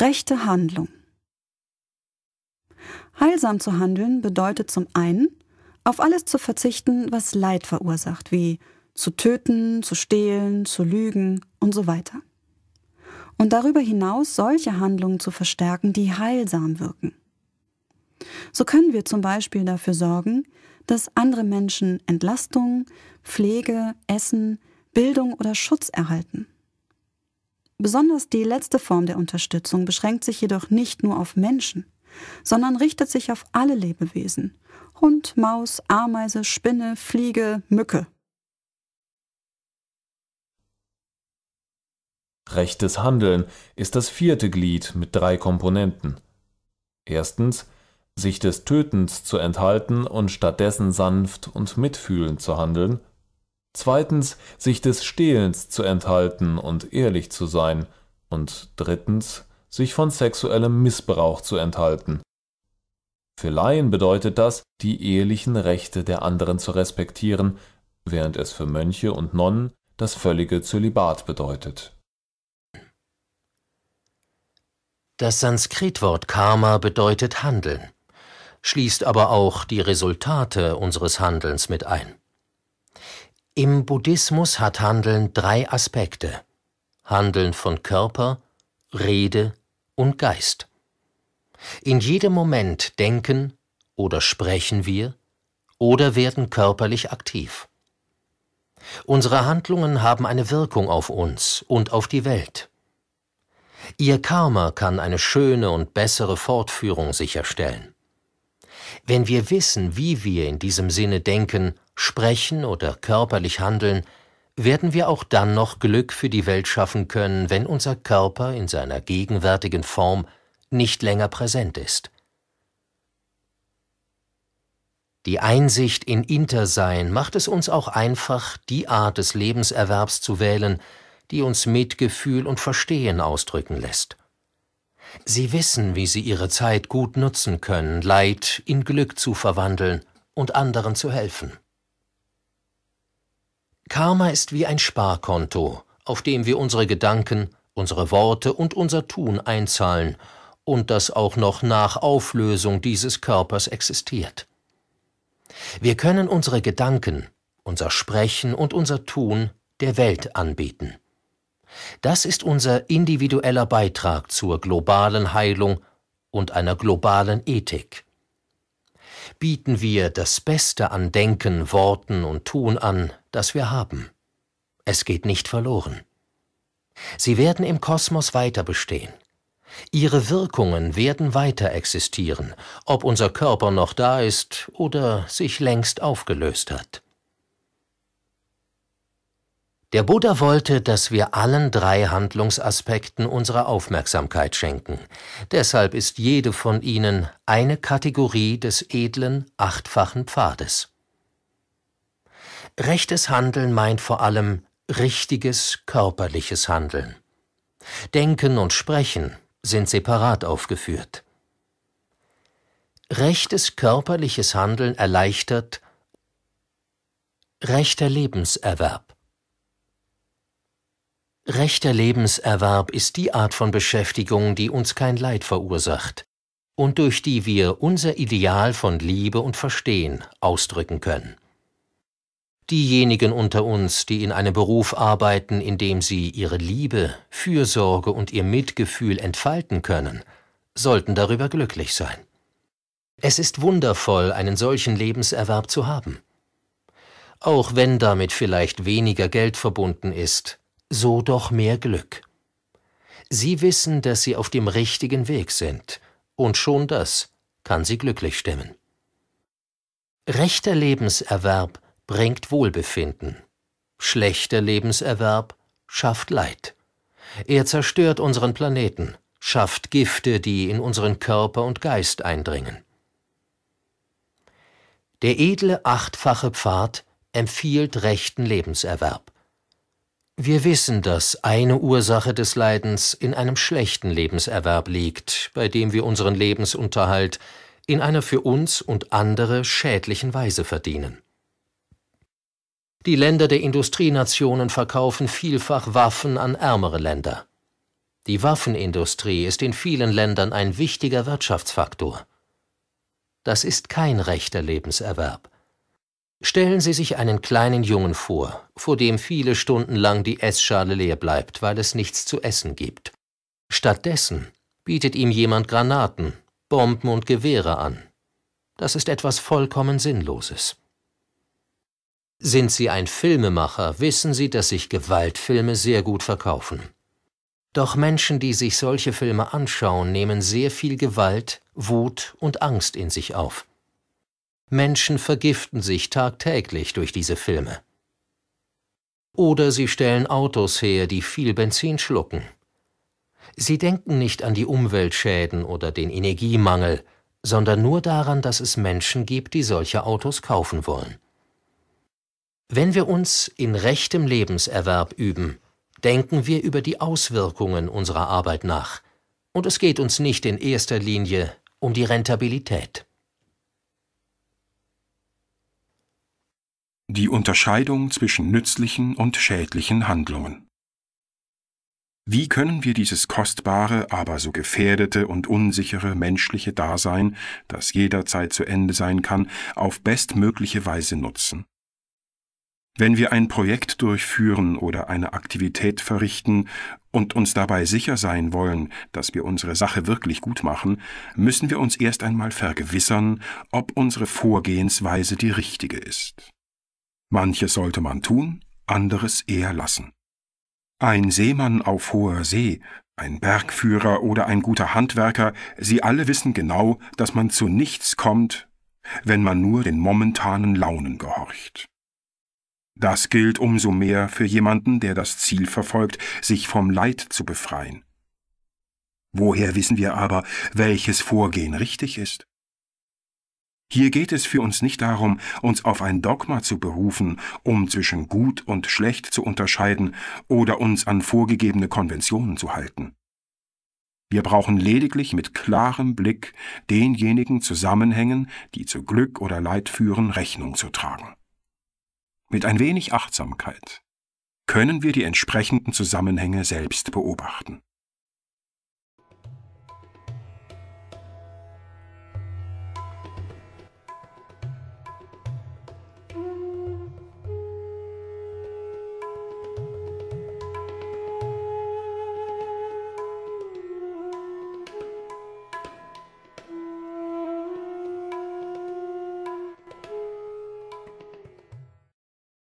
Rechte Handlung. Heilsam zu handeln bedeutet zum einen, auf alles zu verzichten, was Leid verursacht, wie zu töten, zu stehlen, zu lügen und so weiter. Und darüber hinaus solche Handlungen zu verstärken, die heilsam wirken. So können wir zum Beispiel dafür sorgen, dass andere Menschen Entlastung, Pflege, Essen, Bildung oder Schutz erhalten. Besonders die letzte Form der Unterstützung beschränkt sich jedoch nicht nur auf Menschen, sondern richtet sich auf alle Lebewesen – Hund, Maus, Ameise, Spinne, Fliege, Mücke. Rechtes Handeln ist das vierte Glied mit 3 Komponenten. Erstens, sich des Tötens zu enthalten und stattdessen sanft und mitfühlend zu handeln. Zweitens, sich des Stehlens zu enthalten und ehrlich zu sein. Und drittens, sich von sexuellem Missbrauch zu enthalten. Für Laien bedeutet das, die ehelichen Rechte der anderen zu respektieren, während es für Mönche und Nonnen das völlige Zölibat bedeutet. Das Sanskritwort Karma bedeutet Handeln, schließt aber auch die Resultate unseres Handelns mit ein. Im Buddhismus hat Handeln 3 Aspekte: Handeln von Körper, Rede und Geist. In jedem Moment denken oder sprechen wir oder werden körperlich aktiv. Unsere Handlungen haben eine Wirkung auf uns und auf die Welt. Ihr Karma kann eine schöne und bessere Fortführung sicherstellen. Wenn wir wissen, wie wir in diesem Sinne denken, sprechen oder körperlich handeln, werden wir auch dann noch Glück für die Welt schaffen können, wenn unser Körper in seiner gegenwärtigen Form nicht länger präsent ist. Die Einsicht in Intersein macht es uns auch einfach, die Art des Lebenserwerbs zu wählen, die uns Mitgefühl und Verstehen ausdrücken lässt. Sie wissen, wie sie ihre Zeit gut nutzen können, Leid in Glück zu verwandeln und anderen zu helfen. Karma ist wie ein Sparkonto, auf dem wir unsere Gedanken, unsere Worte und unser Tun einzahlen und das auch noch nach Auflösung dieses Körpers existiert. Wir können unsere Gedanken, unser Sprechen und unser Tun der Welt anbieten. Das ist unser individueller Beitrag zur globalen Heilung und einer globalen Ethik. Bieten wir das Beste an Denken, Worten und Tun an, das wir haben. Es geht nicht verloren. Sie werden im Kosmos weiter bestehen. Ihre Wirkungen werden weiter existieren, ob unser Körper noch da ist oder sich längst aufgelöst hat. Der Buddha wollte, dass wir allen 3 Handlungsaspekten unsere Aufmerksamkeit schenken. Deshalb ist jede von ihnen eine Kategorie des edlen, achtfachen Pfades. Rechtes Handeln meint vor allem richtiges, körperliches Handeln. Denken und Sprechen sind separat aufgeführt. Rechtes körperliches Handeln erleichtert rechter Lebenserwerb. Rechter Lebenserwerb ist die Art von Beschäftigung, die uns kein Leid verursacht und durch die wir unser Ideal von Liebe und Verstehen ausdrücken können. Diejenigen unter uns, die in einem Beruf arbeiten, in dem sie ihre Liebe, Fürsorge und ihr Mitgefühl entfalten können, sollten darüber glücklich sein. Es ist wundervoll, einen solchen Lebenserwerb zu haben. Auch wenn damit vielleicht weniger Geld verbunden ist, so doch mehr Glück. Sie wissen, dass sie auf dem richtigen Weg sind, und schon das kann sie glücklich stimmen. Rechter Lebenserwerb bringt Wohlbefinden. Schlechter Lebenserwerb schafft Leid. Er zerstört unseren Planeten, schafft Gifte, die in unseren Körper und Geist eindringen. Der edle achtfache Pfad empfiehlt rechten Lebenserwerb. Wir wissen, dass eine Ursache des Leidens in einem schlechten Lebenserwerb liegt, bei dem wir unseren Lebensunterhalt in einer für uns und andere schädlichen Weise verdienen. Die Länder der Industrienationen verkaufen vielfach Waffen an ärmere Länder. Die Waffenindustrie ist in vielen Ländern ein wichtiger Wirtschaftsfaktor. Das ist kein rechter Lebenserwerb. Stellen Sie sich einen kleinen Jungen vor dem viele Stunden lang die Essschale leer bleibt, weil es nichts zu essen gibt. Stattdessen bietet ihm jemand Granaten, Bomben und Gewehre an. Das ist etwas vollkommen Sinnloses. Sind Sie ein Filmemacher, wissen Sie, dass sich Gewaltfilme sehr gut verkaufen. Doch Menschen, die sich solche Filme anschauen, nehmen sehr viel Gewalt, Wut und Angst in sich auf. Menschen vergiften sich tagtäglich durch diese Filme. Oder sie stellen Autos her, die viel Benzin schlucken. Sie denken nicht an die Umweltschäden oder den Energiemangel, sondern nur daran, dass es Menschen gibt, die solche Autos kaufen wollen. Wenn wir uns in rechtem Lebenserwerb üben, denken wir über die Auswirkungen unserer Arbeit nach, und es geht uns nicht in erster Linie um die Rentabilität. Die Unterscheidung zwischen nützlichen und schädlichen Handlungen. Wie können wir dieses kostbare, aber so gefährdete und unsichere menschliche Dasein, das jederzeit zu Ende sein kann, auf bestmögliche Weise nutzen? Wenn wir ein Projekt durchführen oder eine Aktivität verrichten und uns dabei sicher sein wollen, dass wir unsere Sache wirklich gut machen, müssen wir uns erst einmal vergewissern, ob unsere Vorgehensweise die richtige ist. Manches sollte man tun, anderes eher lassen. Ein Seemann auf hoher See, ein Bergführer oder ein guter Handwerker, sie alle wissen genau, dass man zu nichts kommt, wenn man nur den momentanen Launen gehorcht. Das gilt umso mehr für jemanden, der das Ziel verfolgt, sich vom Leid zu befreien. Woher wissen wir aber, welches Vorgehen richtig ist? Hier geht es für uns nicht darum, uns auf ein Dogma zu berufen, um zwischen gut und schlecht zu unterscheiden oder uns an vorgegebene Konventionen zu halten. Wir brauchen lediglich mit klarem Blick denjenigen Zusammenhängen, die zu Glück oder Leid führen, Rechnung zu tragen. Mit ein wenig Achtsamkeit können wir die entsprechenden Zusammenhänge selbst beobachten.